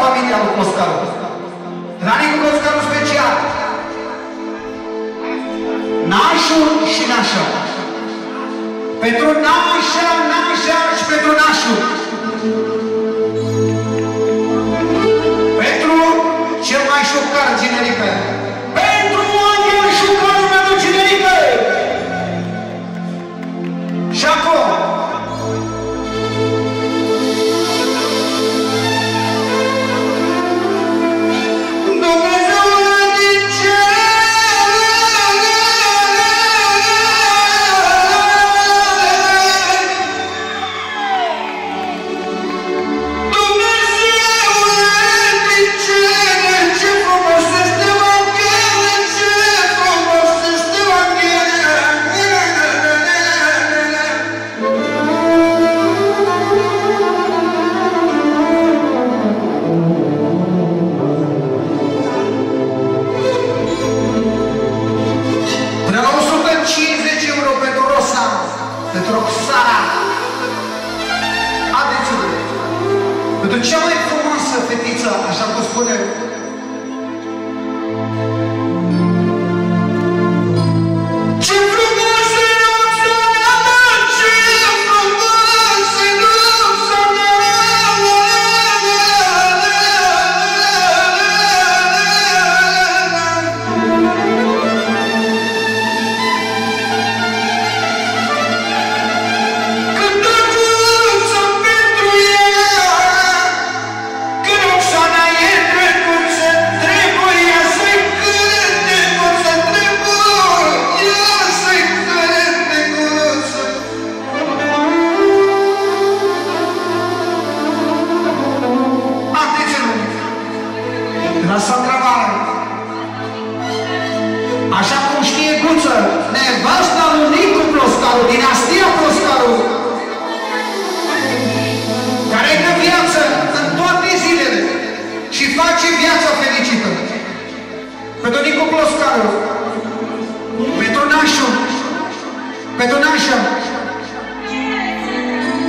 familia Vukoskaru. Rani Vukoskaru special. Nașul și nașa. Pentru nașa, nașa și pentru nașul. Pentru cel mai șocar generică. Pentru angel șocarul meu generică. Și acum.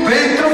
Pentru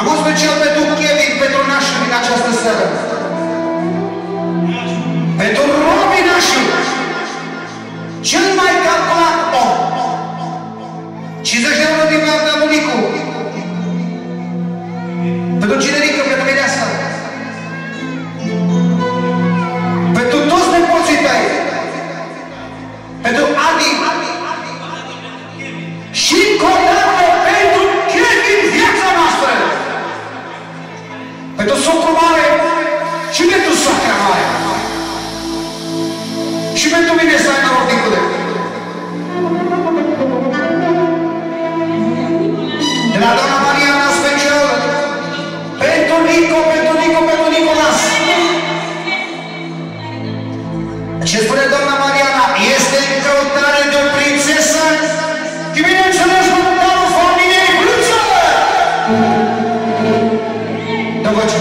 Am fost special pentru Kevin, pentru nașul din această seară. Pentru Robin nașul, cel mai calculat om. 50 de euro din partea bunicul. Pentru Cinerică, pentru Mireasa. Pentru toți nepoții tăi. Pentru Adi. Și codată pentru Kevin, viața noastră. Pentru socru mare și pentru soacra mare. Și pentru mine să ai norocnicule. De la doamna Mariana special, pentru Nico, pentru Nico, pentru Nicolas. Ce spune doamna Mariana? Este în căutare de o prințesă și bineînțeles mântarul familiei Bluță! Dă voce!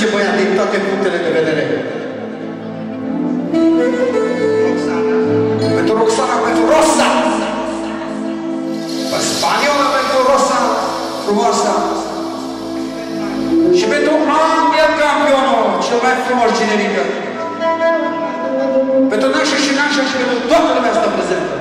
ce voi avea din toate punctele de vedere. Pentru Roxana, pentru Rosa! Pe spaniola, pentru Rosa, frumoasa! Și pentru Andrea Campionul, cel mai frumos generică! Pentru nașa și nașa și pentru toată lumea asta prezentă!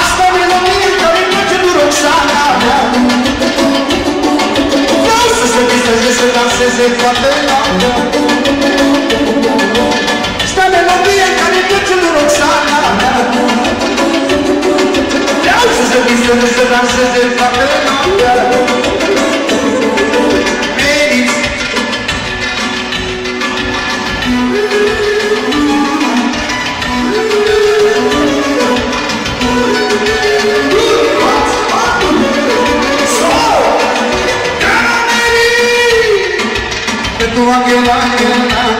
Asta mi-l amintește de Roxana mea. s'agisse d'un cessez de frapper. Sta melodia che ne piace a Roxana. Ciao, s'agisse d'un cessez de frapper. Don't give up.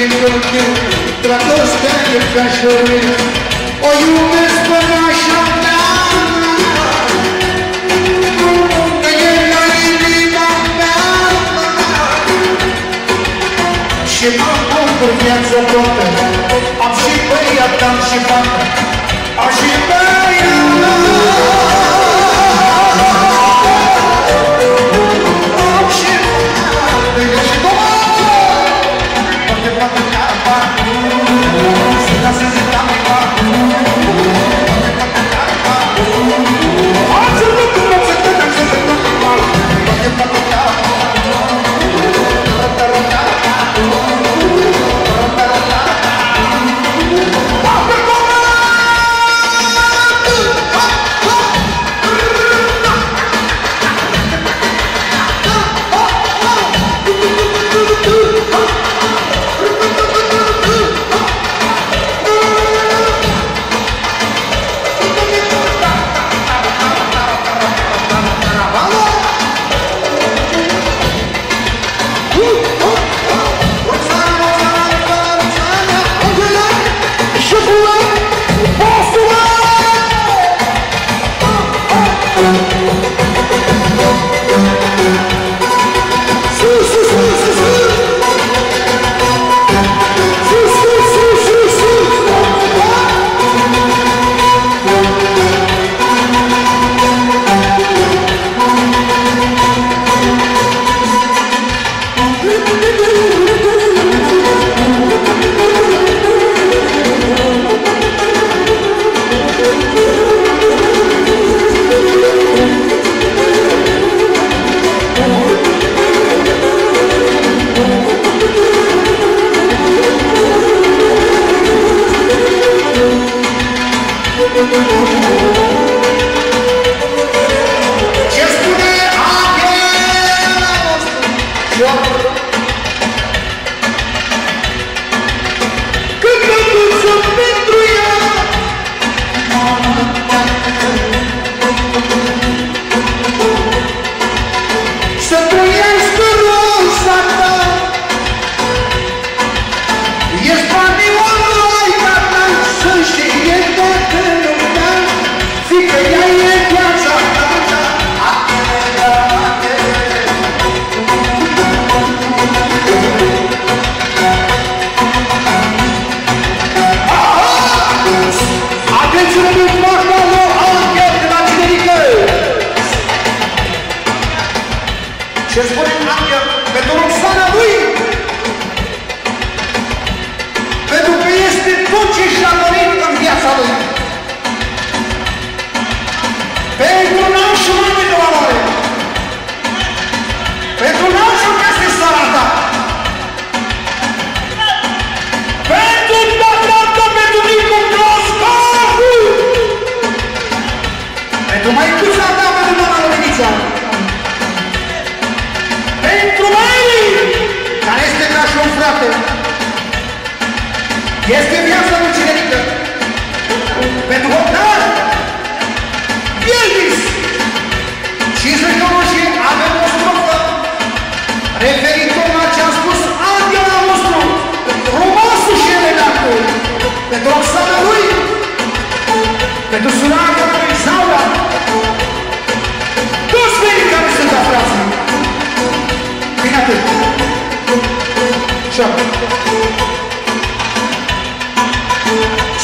Сегодня тротуар станет кошерой. Ой, господа, шампан, чего могут нет заботы, отживай, отдам шипата, оживай.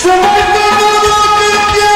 Să mai vă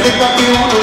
I think